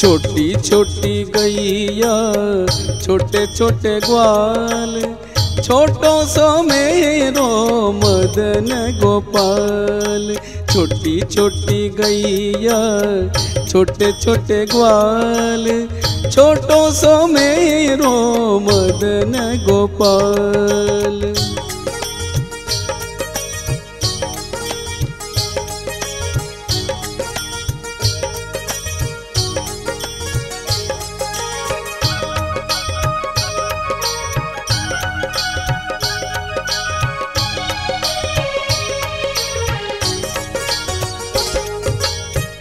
छोटी छोटी गैया छोटे छोटे ग्वाल, छोटो सो मेरो मदन गोपाल। छोटी छोटी गैया छोटे छोटे ग्वाल, छोटो सो मेरो मदन गोपाल।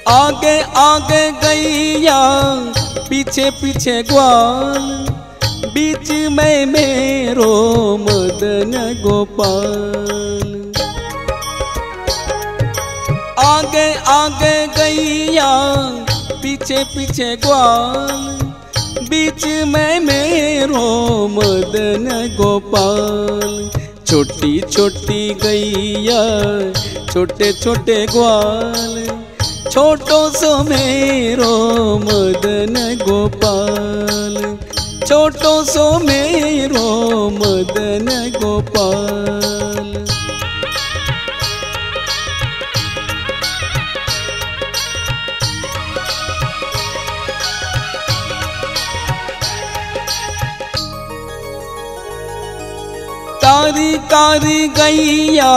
आगे आगे गैया पीछे पीछे ग्वाल, बीच में मेरो मदन गोपाल। आगे आगे गैया पीछे पीछे ग्वाल, बीच में मेरो मदन गोपाल। छोटी छोटी गैया छोटे छोटे ग्वाल, छोटो सो मेरो मदन गोपाल। छोटो सो मेरो मदन गोपाल। कारी कारी गैया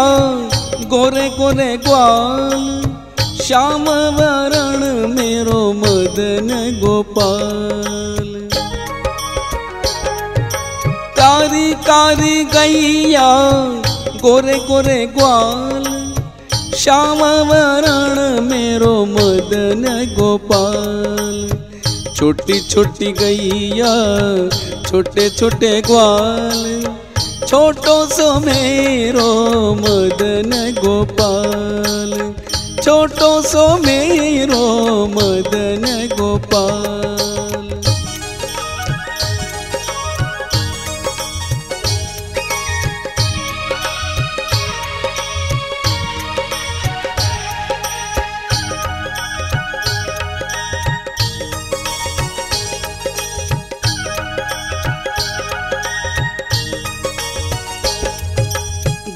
गोरे गोरे ग्वाल, श्याम वरण मेरो मदन गोपाल। कारी कारी गैया गोरे गोरे ग्वाल, श्याम वरण मेरो मदन गोपाल। छोटी छोटी गैया छोटे छोटे ग्वाल, छोटो सो मेरो मदन गोपाल। छोटो सो मेरो मदन गोपाल।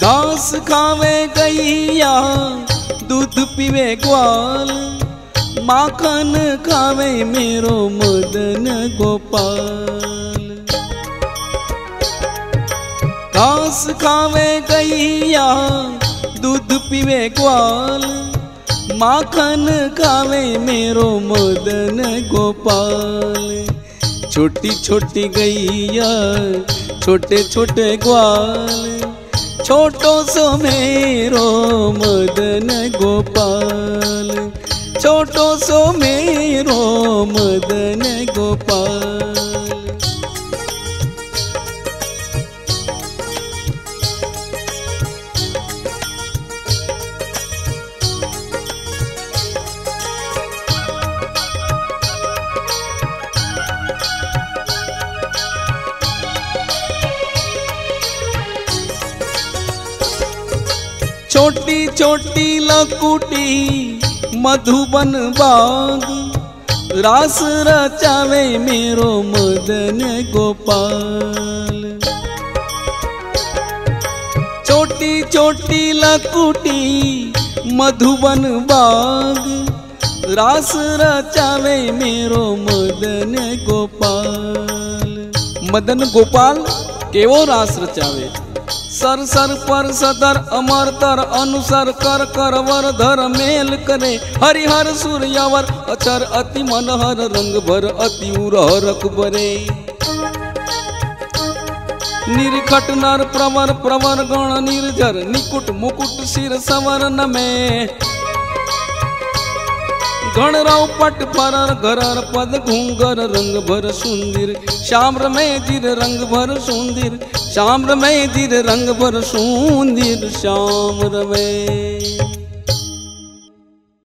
घास खावे गैया दूध पीवे ग्वाल, माखन खावे मेरो मदन गोपाल। घास खावे गैया दूध पीवे ग्वाल, माखन खावे मेरो मदन गोपाल। छोटी छोटी गैया छोटे छोटे ग्वाल, छोटो सो मेरो मदन गोपाल। छोटो सो मेरो मदन गोपाल। छोटी छोटी लकुटी मधुबन बाग, रास रचावे मेरो मदन गोपाल। छोटी छोटी लकुटी मधुबन बाग, रास रचावे मेरो मदन गोपाल। मदन गोपाल केवो रास रचावे, सर सर पर सदर अमर तर अनुसर कर कर वर धर मेल करे हरिहर सूर्यावर अचर अति मनहर रंग भर अति उरहर कुबरे। निरखट नर प्रवर प्रवर गण निर्जर निकुट मुकुट सिर सवर नमे गणराव पट परर घरर पद घूंगर रंग भर सुंदर श्याम में धीर रंग भर सुंदर श्याम में धीर रंग भर सुंदर श्याम में।